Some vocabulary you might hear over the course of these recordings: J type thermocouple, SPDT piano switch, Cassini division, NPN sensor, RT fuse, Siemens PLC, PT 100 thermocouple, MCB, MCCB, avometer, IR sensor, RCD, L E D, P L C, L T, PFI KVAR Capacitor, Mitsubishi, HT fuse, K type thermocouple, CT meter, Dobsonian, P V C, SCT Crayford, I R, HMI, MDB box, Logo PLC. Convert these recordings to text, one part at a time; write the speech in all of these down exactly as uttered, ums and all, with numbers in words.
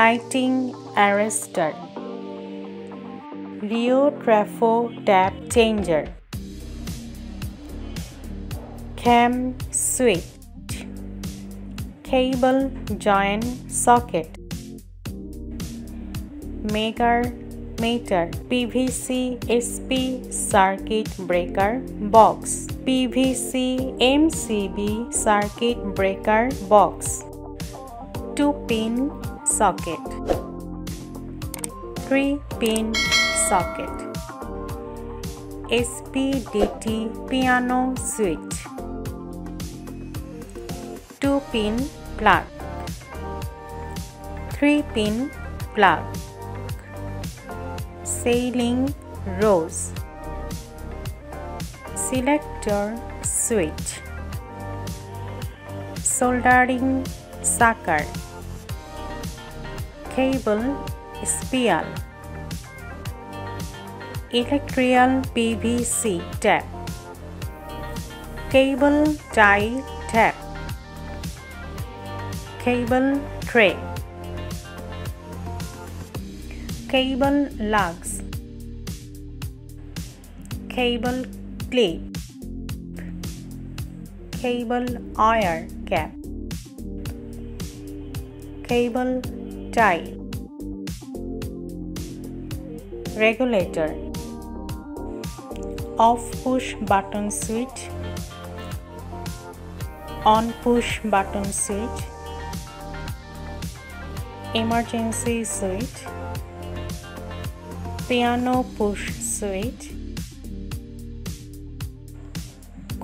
lighting arrestor, Leo trafo tap changer, cam switch, cable join socket, maker meter, P V C S P circuit breaker box, P V C M C B circuit breaker box, two pin socket, three pin socket, S P D T piano switch, two pin plug, three pin plug, sailing rose, selector switch, soldering sucker, cable spiral, electrical P V C tap, cable tie tap, cable tray, cable lugs, cable clip, cable wire cap, cable tie, regulator, off push button switch, on push button switch, emergency switch, piano push switch,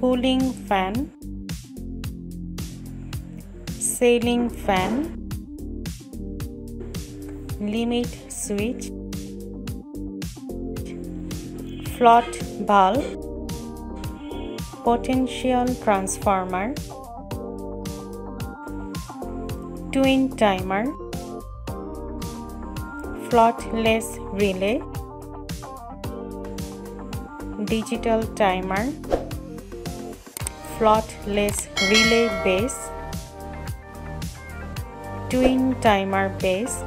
cooling fan, ceiling fan, limit switch, float valve, potential transformer, twin timer, floatless relay, digital timer, floatless relay base, twin timer base,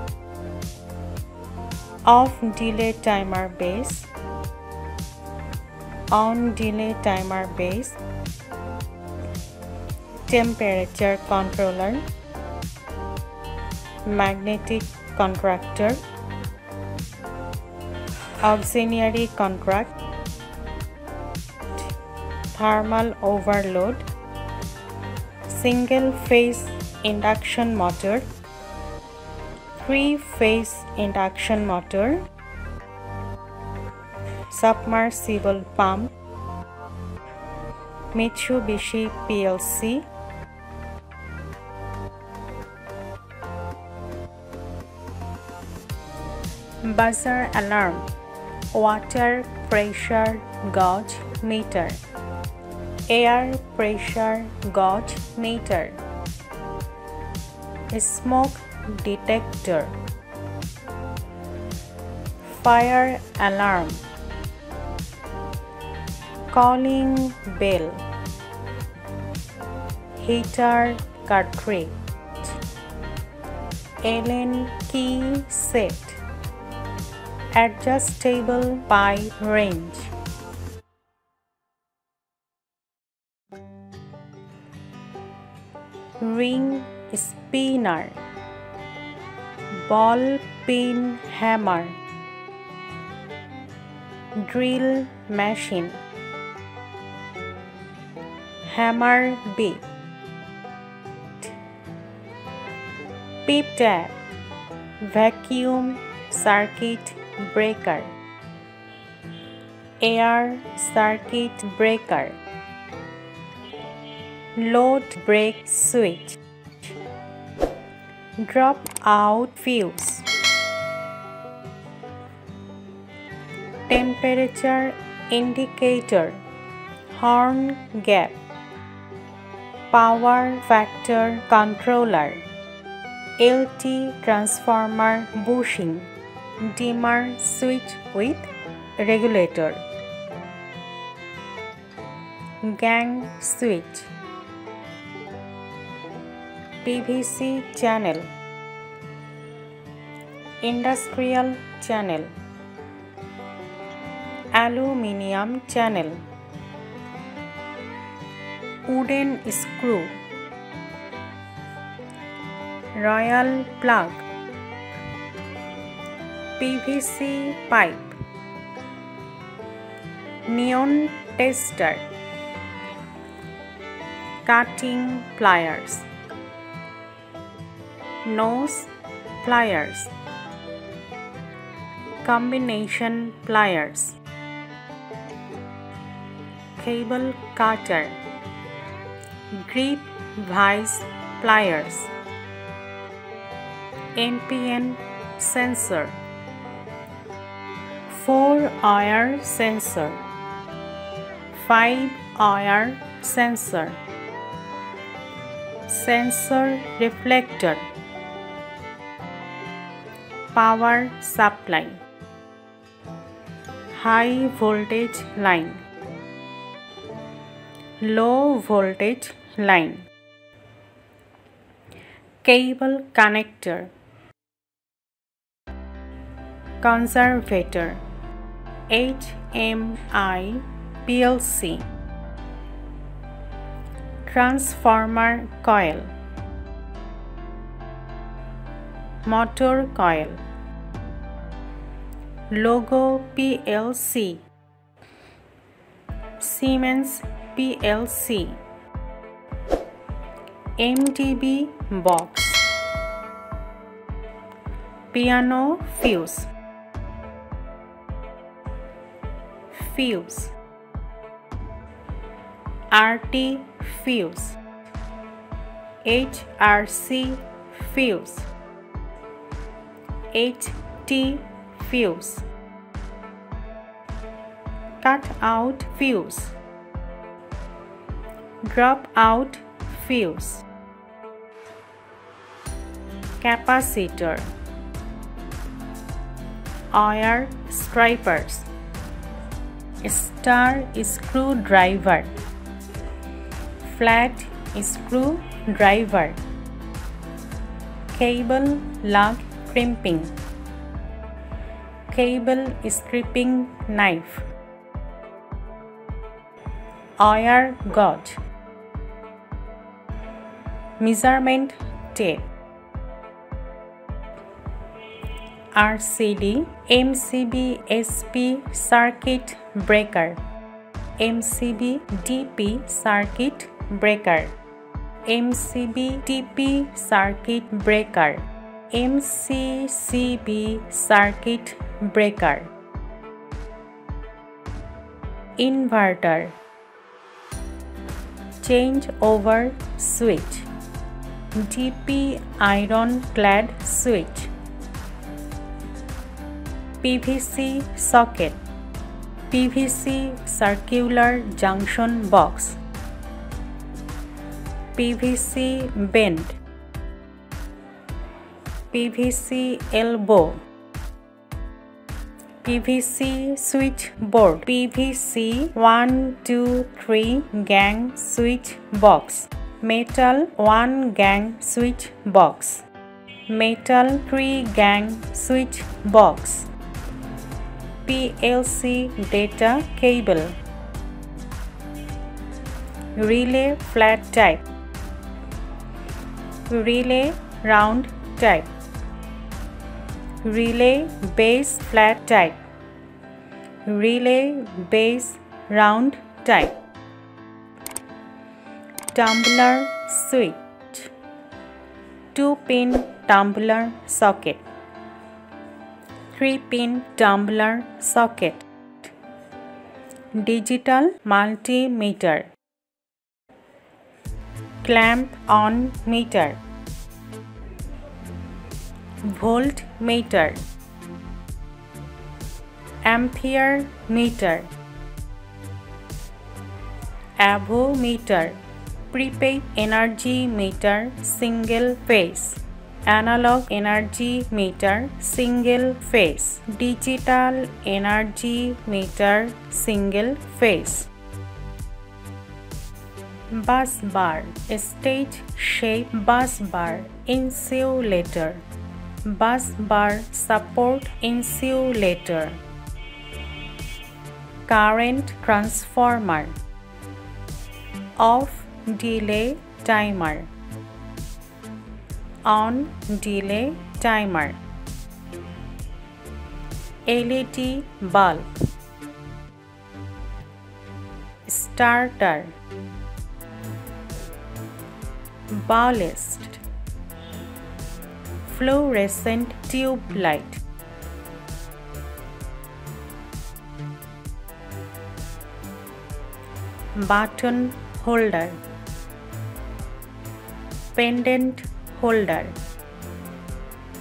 off delay timer base, on delay timer base, temperature controller, magnetic contractor, auxiliary contract, thermal overload, single phase induction motor, three phase induction motor, submersible pump, Mitsubishi P L C, buzzer alarm, water pressure gauge meter, air pressure gauge meter, smoke detector, fire alarm, calling bell, heater cartridge, Allen key set, adjustable pipe range, ring spinner, ball pin hammer, drill machine, hammer bit, pip tap, vacuum circuit breaker, air circuit breaker, load break switch, drop out fuse, temperature indicator, horn gap, power factor controller, L T transformer bushing, dimmer switch with regulator, gang switch, P V C channel, industrial channel, aluminium channel, wooden screw, royal plug, P V C pipe, neon tester, cutting pliers, nose pliers, combination pliers, cable cutter, grip vice pliers, N P N sensor, four I R sensor, five I R sensor, sensor reflector, power supply, high voltage line, low voltage line, cable connector, conservator, H M I P L C, transformer coil, motor coil, Logo P L C, Siemens P L C, M D B box, piano fuse, fuse, R T fuse, H R C fuse, H T fuse, cut out fuse, drop out fuse, capacitor, I R stripers, star screwdriver, flat screwdriver, cable lug crimping, cable stripping knife, I R gauge, measurement tape, R C D, M C B S P circuit breaker, M C B D P circuit breaker, M C B D P circuit breaker, M C C B circuit breaker, inverter, change over switch, D P ironclad switch, P V C socket, P V C circular junction box, P V C bend, P V C elbow, P V C switchboard, P V C one two three gang switch box, metal one gang switch box, metal three gang switch box, P L C data cable, relay flat type, relay round type, relay base flat type, relay base round type, tumbler switch, two pin tumbler socket, three pin tumbler socket, digital multimeter, clamp on meter, volt meter, ampere meter, avometer, prepaid energy meter single phase, analog energy meter single phase, digital energy meter single phase, bus bar, stage shape bus bar, insulator, bus bar support insulator, current transformer, off delay timer, on delay timer, L E D bulb, starter, ballast, fluorescent tube light. Button holder, pendant holder,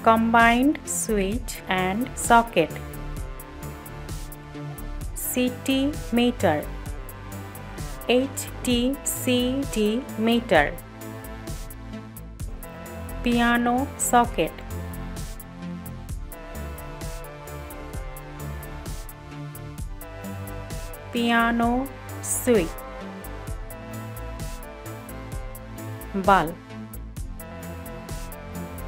combined switch and socket, C T meter, H T C T meter, piano socket, piano switch, bulb,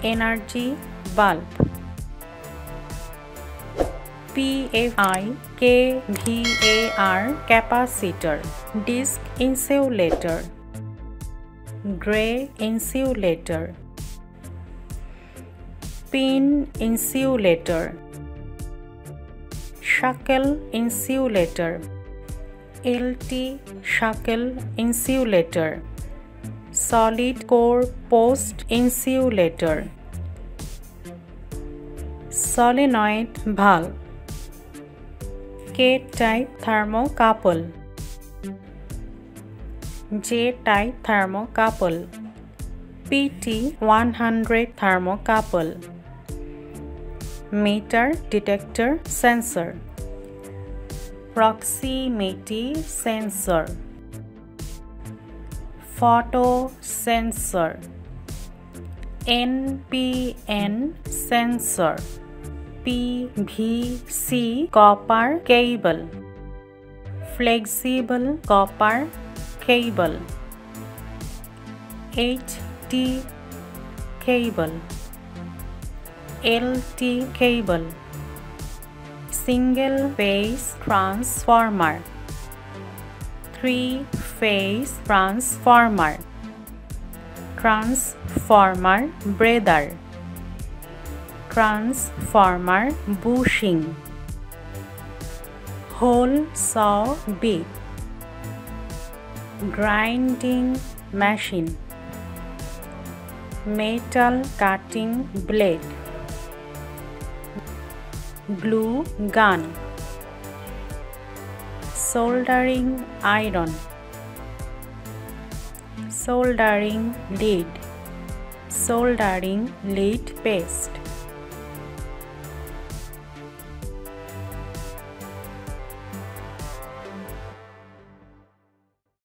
energy bulb, P F I K V A R capacitor, disc insulator, gray insulator, pin insulator, shackle insulator, L T shackle insulator, solid core post insulator, solenoid valve, K type thermocouple, J type thermocouple, P T one hundred thermocouple, meter detector sensor, proximity sensor, photo sensor, N P N sensor, P V C copper cable, flexible copper cable, H T cable, L T cable, single phase transformer, three phase transformer, transformer breather, transformer bushing, hole saw bit, grinding machine, metal cutting blade, glue gun, soldering iron, soldering lead, soldering lead paste,